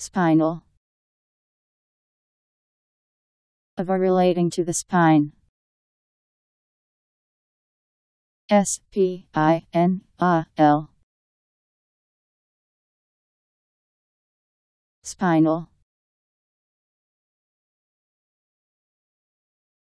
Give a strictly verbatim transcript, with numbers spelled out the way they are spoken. Spinal. Of or relating to the spine. S P I N A L. Spinal.